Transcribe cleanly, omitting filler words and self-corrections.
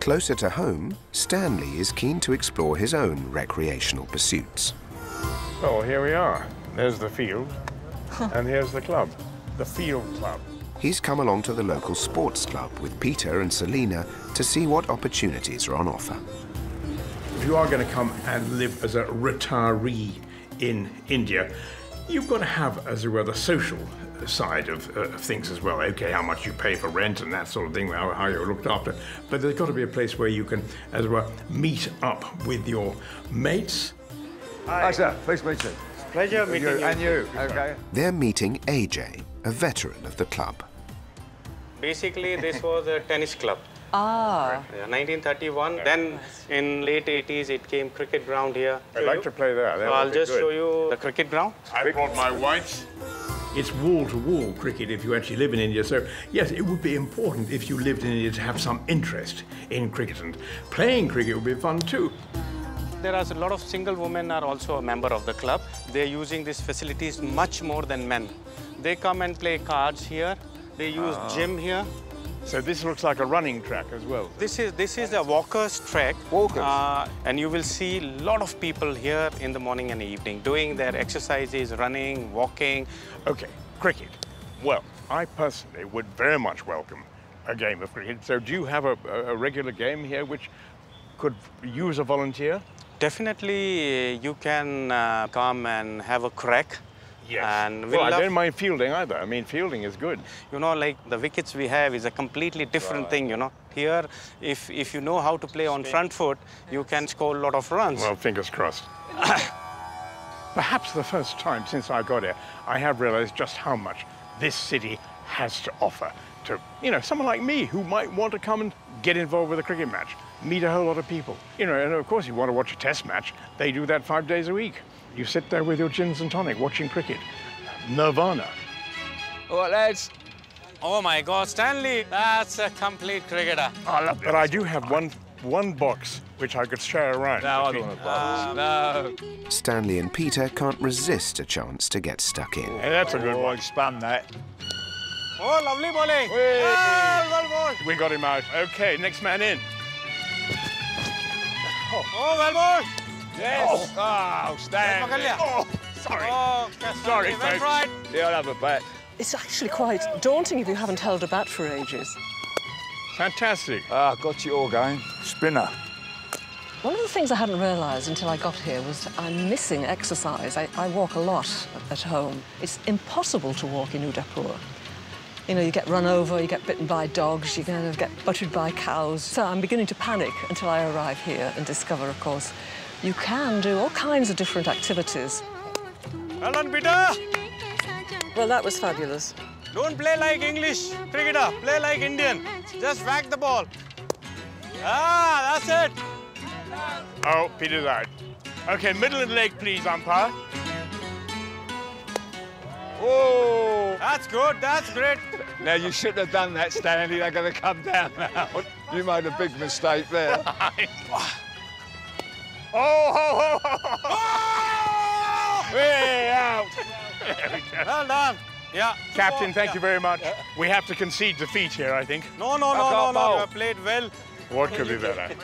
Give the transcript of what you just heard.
Closer to home, Stanley is keen to explore his own recreational pursuits. Oh, here we are. There's the field, and here's the club, the field club. He's come along to the local sports club with Peter and Selena to see what opportunities are on offer. If you are going to come and live as a retiree in India, you've got to have, as it were, the social side of things as well. Okay, how much you pay for rent and that sort of thing, how you're looked after. But there's got to be a place where you can, as it were, meet up with your mates. Hi, sir. Pleased to meet you. Pleasure meeting you. And you, okay. They're meeting AJ, a veteran of the club. Basically, this was a tennis club. Ah. 1931. Yeah. Then in late 80s, it came cricket ground here. I'd like to play there. So I'll just show you the cricket ground. I brought my whites. It's wall-to-wall cricket if you actually live in India. So, yes, it would be important if you lived in India to have some interest in cricket. And playing cricket would be fun, too. There are a lot of single women are also a member of the club. They're using these facilities much more than men. They come and play cards here. They use gym here. So this looks like a running track as well. This is a walkers track. Walkers. And you will see a lot of people here in the morning and evening doing their exercises, running, walking. Okay, cricket. Well, I personally would very much welcome a game of cricket. So do you have a regular game here which could use a volunteer? Definitely, you can come and have a crack. Yes. And well, I don't mind fielding either. I mean, fielding is good. You know, like the wickets we have is a completely different thing, you know. Here, if you know how to play on front foot, you can score a lot of runs. Well, fingers crossed. Perhaps the first time since I got here, I have realized just how much this city has to offer to, you know, someone like me who might want to come and get involved with a cricket match, meet a whole lot of people. You know, and of course, you want to watch a test match. They do that 5 days a week. You sit there with your gins and tonic watching cricket. Nirvana. All right, lads. Oh, my God, Stanley, that's a complete cricketer. I love it. But I do have one box which I could share around. No, I don't want a box. No. Stanley and Peter can't resist a chance to get stuck in. Hey, that's a good one. Spun that. Oh, lovely bowling. Hey. Oh, well bowled. We got him out. OK, next man in. Oh, oh well bowled. Yes! Oh, Stan! Oh, sorry. Oh, sorry, folks. Right. Yeah, I'll have a bat. It's actually quite daunting if you haven't held a bat for ages. Fantastic. Ah, got you all going. Spinner. One of the things I hadn't realised until I got here was I'm missing exercise. I walk a lot at home. It's impossible to walk in Udaipur. You know, you get run over, you get bitten by dogs, you kind of get butchered by cows. So I'm beginning to panic until I arrive here and discover, of course, you can do all kinds of different activities. Well done, Peter! Well, that was fabulous. Don't play like English cricketer, play like Indian. Just whack the ball. Ah, that's it! Oh, Peter's out. OK, middle and leg, please, umpire. Oh! That's good, that's great. Now, you shouldn't have done that, Stanley. They're going to come down now. You made a big mistake there. Oh, ho, ho, ho, ho. Oh! Way out. Well done. Yeah. Captain, thank you very much. We have to concede defeat here, I think. No, no, no, no, no. You have played well. What could be better?